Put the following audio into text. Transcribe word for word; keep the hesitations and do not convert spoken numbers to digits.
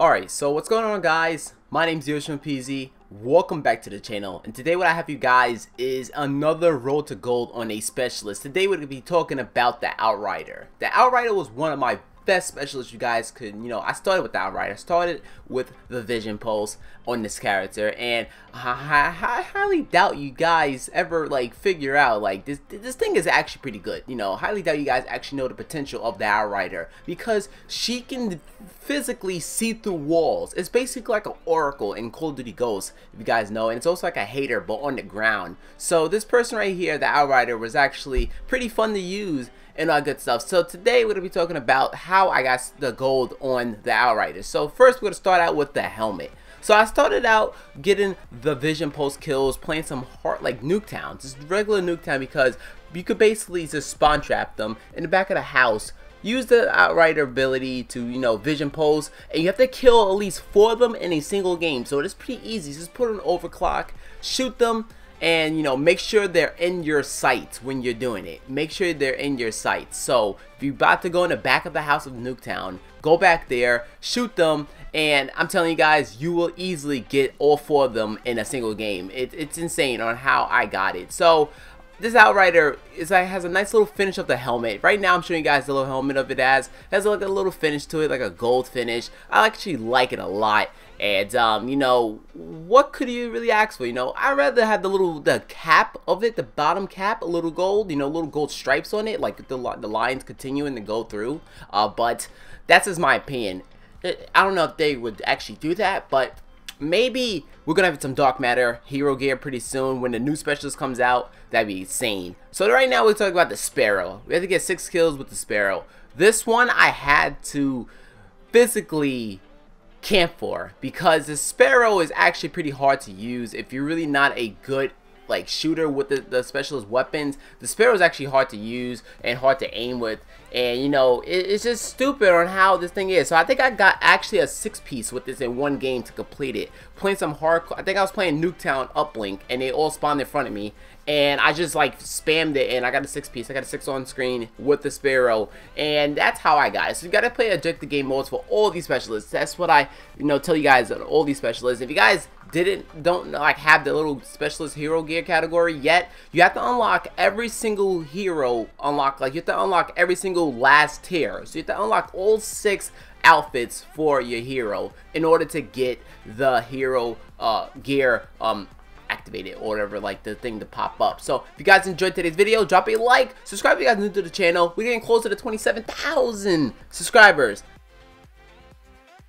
Alright, so what's going on, guys? My name's Oceane P Z. Welcome back to the channel, and today what I have for you guys is another road to gold on a specialist. Today we're going to be talking about the Outrider. The Outrider was one of my best specialists you guys could, you know, I started with the Outrider. I started with the Vision Pulse on this character, and I, I, I highly doubt you guys ever, like, figure out, like, this this thing is actually pretty good. You know, highly doubt you guys actually know the potential of the Outrider, because she can physically see through walls. It's basically like an Oracle in Call of Duty Ghost, if you guys know, and it's also like a hater, but on the ground. So this person right here, the Outrider, was actually pretty fun to use and all good stuff. So today we're going to be talking about how I got the gold on the Outrider. So first we're going to start out with the helmet. So I started out getting the Vision Pulse kills, playing some hard, like Nuketown, just regular Nuketown, because you could basically just spawn trap them in the back of the house. Use the Outrider ability to, you know, Vision Pulse, and you have to kill at least four of them in a single game. So it's pretty easy. Just put an overclock, shoot them, and, you know, make sure they're in your sights when you're doing it. Make sure they're in your sights. So if you're about to go in the back of the house of Nuketown, go back there, shoot them, and I'm telling you guys, you will easily get all four of them in a single game. It, it's insane on how I got it. So this Outrider is like, has a nice little finish of the helmet. Right now I'm showing you guys the little helmet of it as. It has like a little finish to it, like a gold finish. I actually like it a lot. And, um, you know, what could you really ask for? You know, I'd rather have the little, the cap of it, the bottom cap, a little gold, you know, little gold stripes on it, like the, the lines continuing to go through. Uh, but that's just my opinion. I don't know if they would actually do that, but maybe we're gonna have some dark matter hero gear pretty soon when the new specialist comes out. That'd be insane. So right now we're talking about the Sparrow. We have to get six kills with the Sparrow. This one I had to physically camp for, because the Sparrow is actually pretty hard to use if you're really not a good like shooter with the, the specialist weapons. The Sparrow is actually hard to use and hard to aim with, and you know it, it's just stupid on how this thing is. So I think I got actually a six piece with this in one game to complete it. Playing some hardcore, I think I was playing Nuketown Uplink, and they all spawned in front of me, and I just like spammed it, and I got a six piece. I got a six on screen with the Sparrow, and that's how I got it. So you gotta play objective game modes for all these specialists. That's what I, you know, tell you guys on all these specialists. If you guys didn't don't like have the little specialist hero gear category yet, you have to unlock every single hero. Unlock like you have to unlock every single last tier. So you have to unlock all six outfits for your hero in order to get the hero uh, gear. Um, activate it or whatever, like the thing to pop up. So if you guys enjoyed today's video, drop a like, subscribe if you guys are new to the channel. We're getting close to the twenty-seven thousand subscribers.